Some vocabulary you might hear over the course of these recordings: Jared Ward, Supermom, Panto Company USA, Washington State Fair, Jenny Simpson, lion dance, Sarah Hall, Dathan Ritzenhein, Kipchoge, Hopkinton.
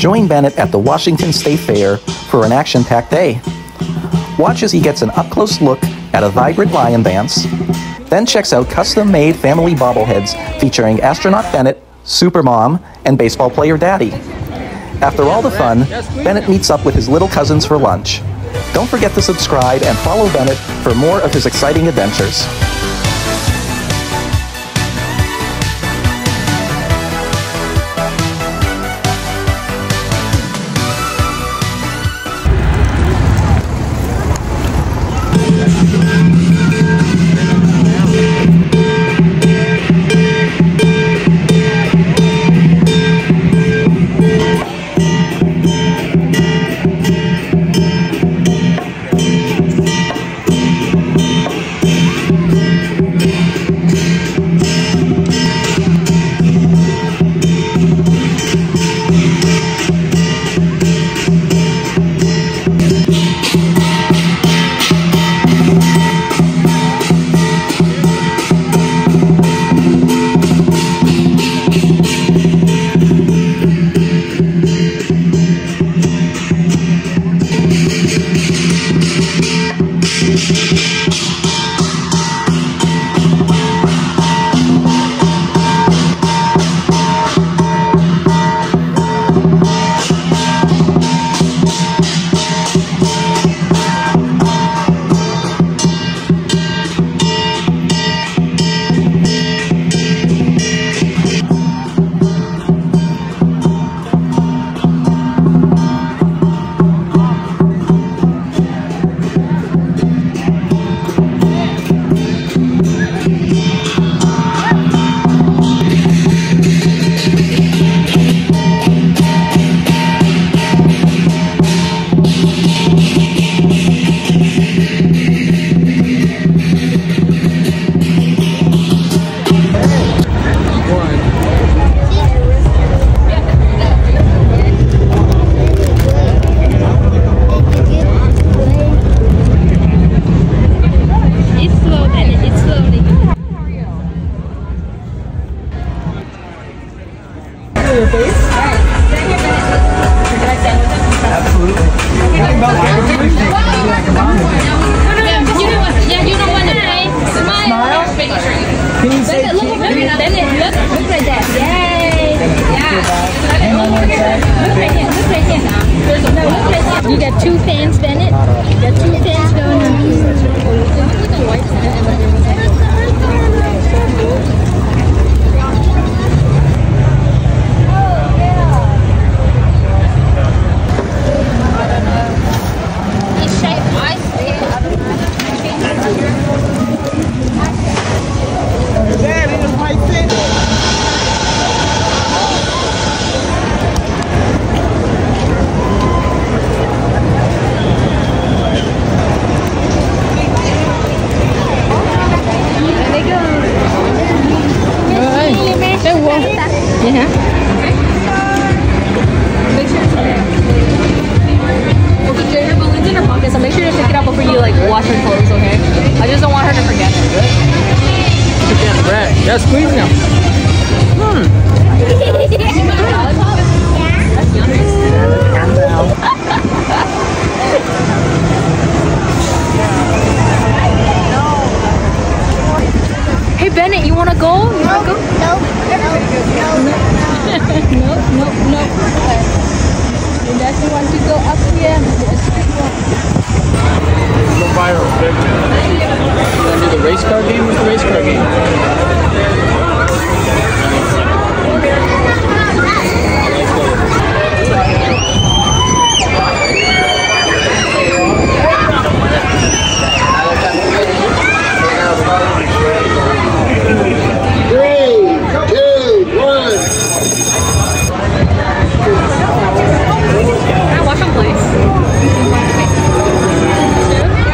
Join Bennett at the Washington State Fair for an action-packed day. Watch as he gets an up-close look at a vibrant lion dance, then checks out custom-made family bobbleheads featuring astronaut Bennett, Supermom, and baseball player Daddy. After all the fun, Bennett meets up with his little cousins for lunch. Don't forget to subscribe and follow Bennett for more of his exciting adventures. You got two fans, Bennett. You got two fans going on. Yeah, squeeze now. Hey Bennett, you wanna go? You wanna go? No. You definitely want to go up here. Go viral. You wanna do the race car game? What's the race car game?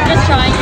Just trying.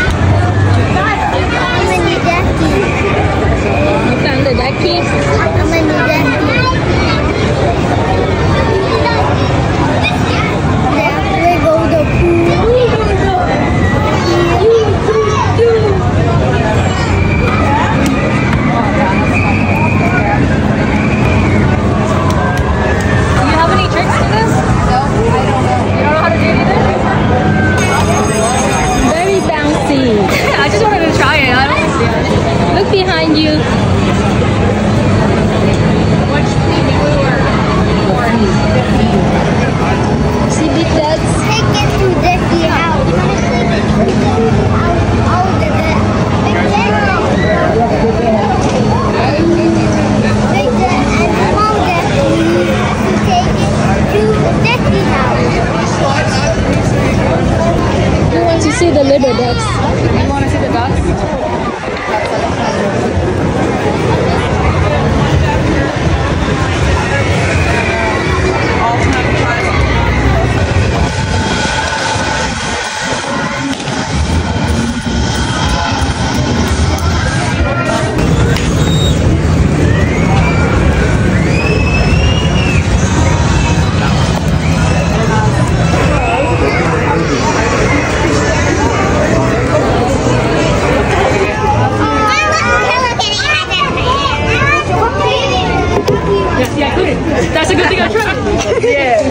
Yes.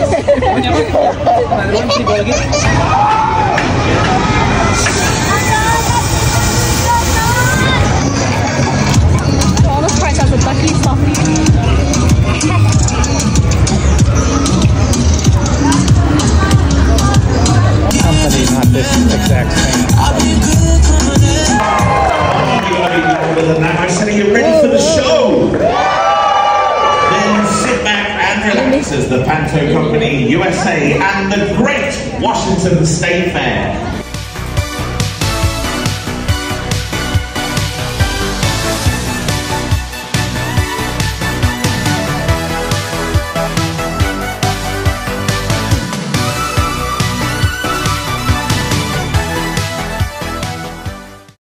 The Panto Company USA and the Great Washington State Fair.